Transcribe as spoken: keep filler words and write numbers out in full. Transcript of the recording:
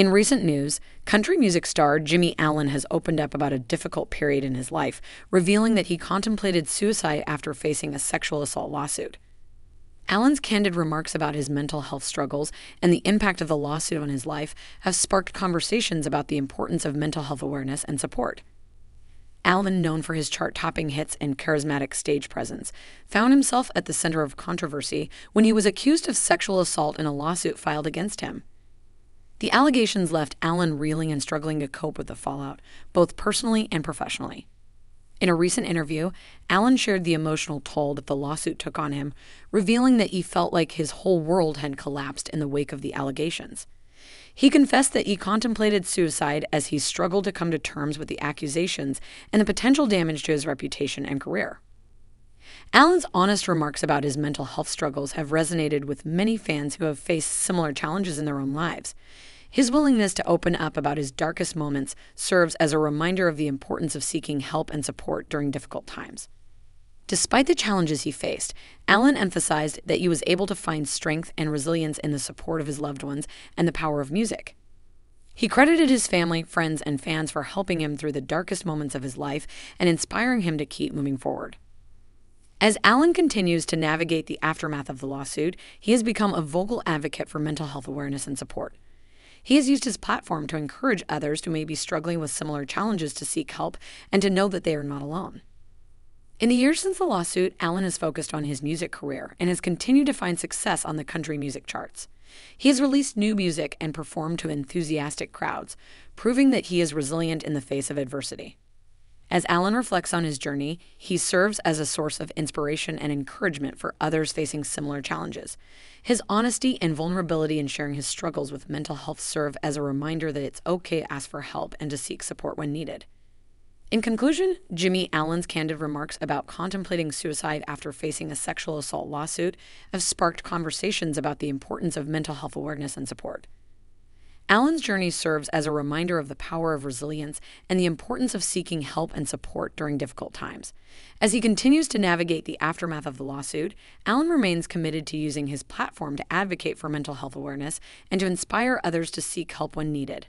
In recent news, country music star Jimmie Allen has opened up about a difficult period in his life, revealing that he contemplated suicide after facing a sexual assault lawsuit. Allen's candid remarks about his mental health struggles and the impact of the lawsuit on his life have sparked conversations about the importance of mental health awareness and support. Allen, known for his chart-topping hits and charismatic stage presence, found himself at the center of controversy when he was accused of sexual assault in a lawsuit filed against him. The allegations left Allen reeling and struggling to cope with the fallout, both personally and professionally. In a recent interview, Allen shared the emotional toll that the lawsuit took on him, revealing that he felt like his whole world had collapsed in the wake of the allegations. He confessed that he contemplated suicide as he struggled to come to terms with the accusations and the potential damage to his reputation and career. Allen's honest remarks about his mental health struggles have resonated with many fans who have faced similar challenges in their own lives. His willingness to open up about his darkest moments serves as a reminder of the importance of seeking help and support during difficult times. Despite the challenges he faced, Allen emphasized that he was able to find strength and resilience in the support of his loved ones and the power of music. He credited his family, friends, and fans for helping him through the darkest moments of his life and inspiring him to keep moving forward. As Allen continues to navigate the aftermath of the lawsuit, he has become a vocal advocate for mental health awareness and support. He has used his platform to encourage others who may be struggling with similar challenges to seek help and to know that they are not alone. In the years since the lawsuit, Allen has focused on his music career and has continued to find success on the country music charts. He has released new music and performed to enthusiastic crowds, proving that he is resilient in the face of adversity. As Allen reflects on his journey, he serves as a source of inspiration and encouragement for others facing similar challenges. His honesty and vulnerability in sharing his struggles with mental health serve as a reminder that it's okay to ask for help and to seek support when needed. In conclusion, Jimmie Allen's candid remarks about contemplating suicide after facing a sexual assault lawsuit have sparked conversations about the importance of mental health awareness and support. Allen's journey serves as a reminder of the power of resilience and the importance of seeking help and support during difficult times. As he continues to navigate the aftermath of the lawsuit, Allen remains committed to using his platform to advocate for mental health awareness and to inspire others to seek help when needed.